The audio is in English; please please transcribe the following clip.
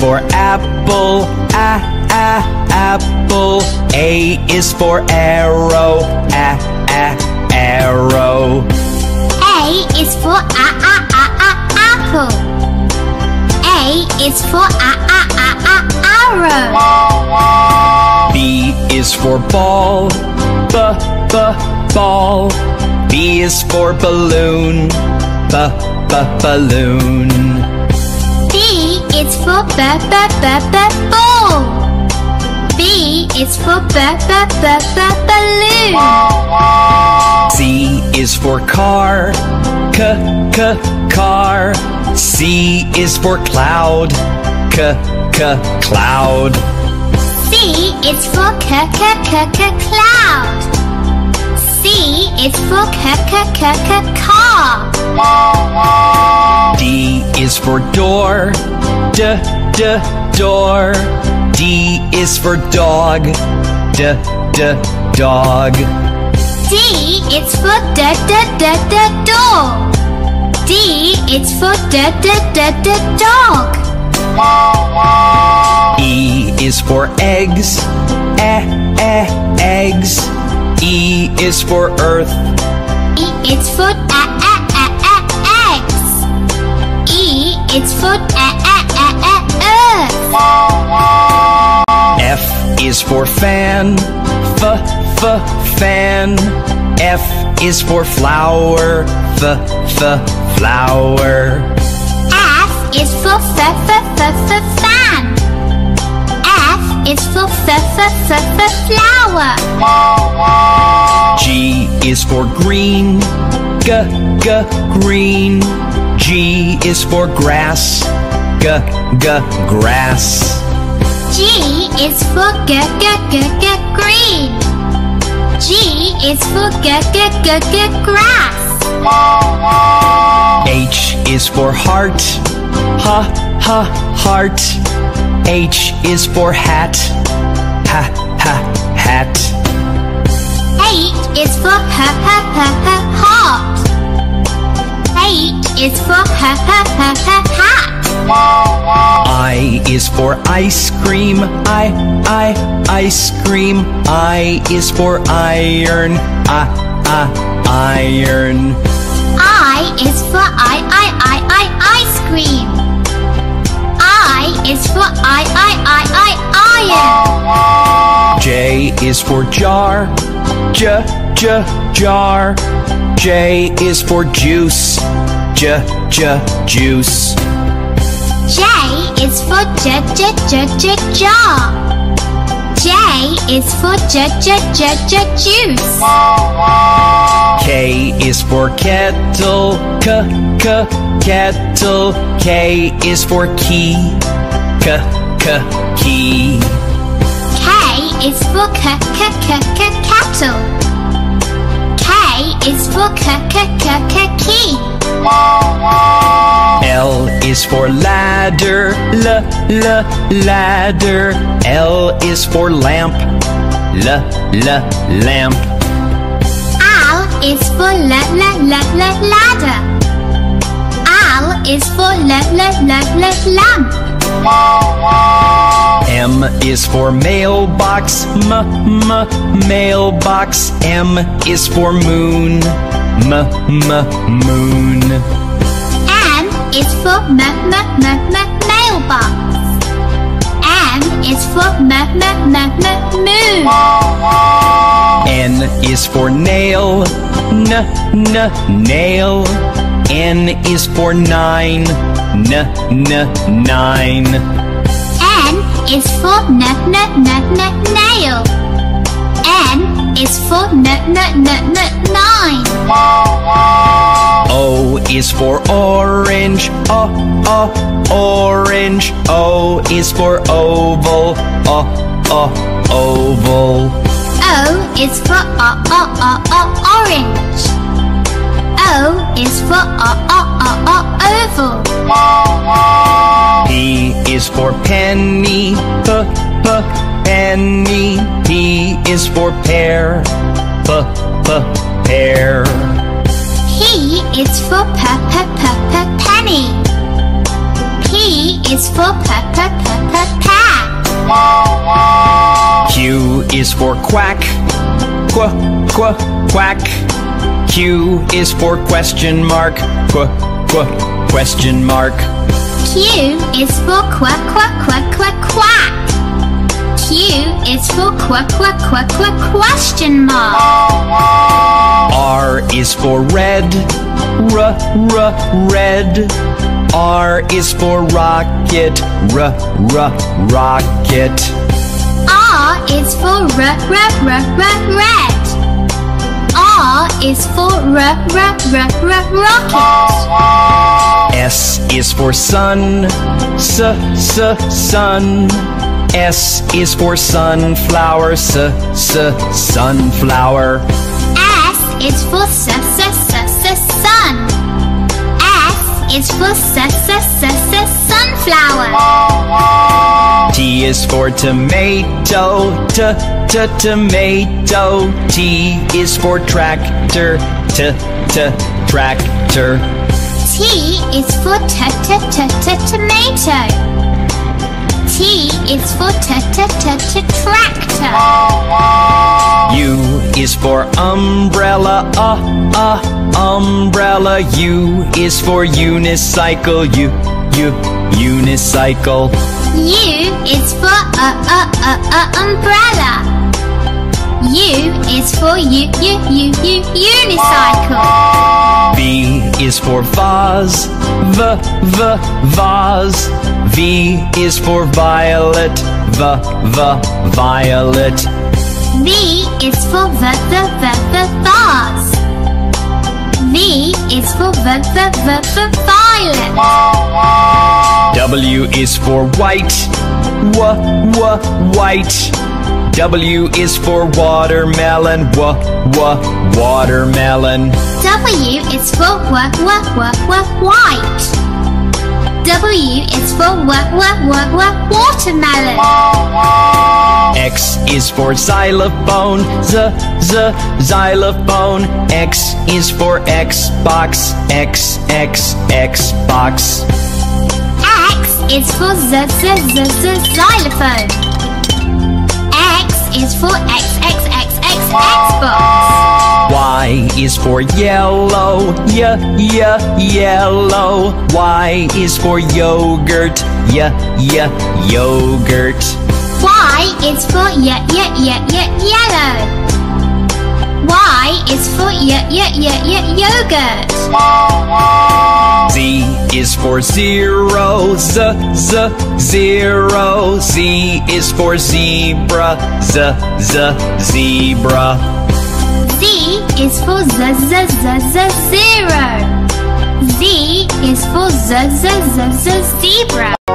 for apple, apple. A is for arrow, arrow. A is for apple. A is for arrow. B is for ball, ball. B is for balloon, balloon. B is for ball. B is for balloon. C is for car, car. C is for cloud, cloud. C is for cloud. C is for car. D is for door, door. D is for dog, dog. D is for door. D is for dog. E is for eggs, eggs. E is for earth. E is for eggs. E is for earth. F is for fan, fan. F is for flower, flower. F is for fan. It's for flower. G is for green, green. G is for grass, grass. G is for green. G is for grass. H is for heart, heart. H is for hat, hat. H is for heart. H is for hat. I is for ice cream, ice cream. I is for iron, iron. I is for ice cream. I is for iron. J is for jar, jar. J is for juice, juice. J is for jar. J is for juice. K is for kettle, kettle. K is for key, key. K is for cattle. K is for key. L is for ladder, ladder. L is for lamp, lamp. L is for ladder. Is for lamp. M is for mailbox, mailbox. M is for moon, moon. M is for mailbox. M is for moon. N is for nail, nail. N is for nine, nine. N is for nail. N is for nine. O is for orange, orange. O is for oval, oval. O is for orange. O is for oval. P is for penny, penny. P is for pear, pear. P is for penny. P is for pa-pa-pa-pa-pa. Q is for quack, qu-qu-quack. Q is for question mark, qu-qu-question mark. Q is for quack-quack-quack-quack-quack. Q is for quack-quack-quack-quack-question mark. R is for red, r-r-red. R is for rocket, r-r-rocket. R is for r-r-r-r-red. R is for r-r-r-r-rocket. S is for sun, s-s-sun. S is for sunflower, s-s-sunflower. S is for s-s-s-s-sun. Is for sunflower. T is for tomato, tomato. T is for tractor, tractor. T is for tomato. T is for tractor. U is for umbrella, umbrella. U is for unicycle, unicycle. U is for umbrella. U is for unicycle. V is for vase, vase. V is for violet, violet. V is for vase. V is for violet. W is for white, white. W is for watermelon, watermelon. W is for white. W is for watermelon. X is for xylophone, xylophone. X is for Xbox, Xbox. X is for xylophone. X is for Xbox. Y is for yellow, yellow. Y is for yogurt, yogurt. Y is for yellow. Y is for yogurt. Z is for zero, zero. Z is for zebra, zebra. Z is for zero. Z is for zebra.